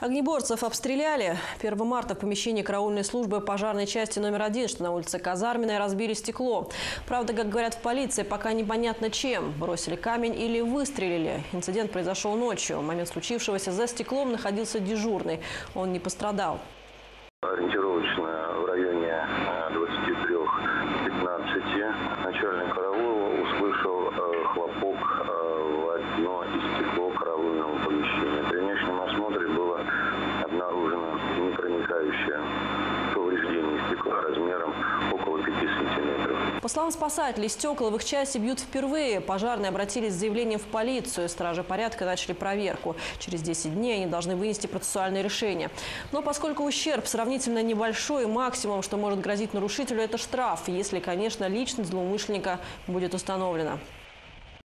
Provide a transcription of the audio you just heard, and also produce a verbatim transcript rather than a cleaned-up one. Огнеборцев обстреляли. первого марта в помещении караульной службы пожарной части номер один, что на улице Казарменной, разбили стекло. Правда, как говорят в полиции, пока непонятно чем. Бросили камень или выстрелили. Инцидент произошел ночью. В момент случившегося за стеклом находился дежурный. Он не пострадал. Ориентировочно в районе двадцати трёх — пятнадцати начальник караула услышал хлопок в одно из стекло караульного помещения. При внешнем осмотре было обнаружено непроникающее повреждение стекла размером около пяти сантиметров. По словам спасателей, стекла в их части бьют впервые. Пожарные обратились с заявлением в полицию. Стражи порядка начали проверку. Через десять дней они должны вынести процессуальное решение. Но поскольку ущерб сравнительно небольшой, максимум, что может грозить нарушителю, это штраф, если, конечно, личность злоумышленника будет установлена.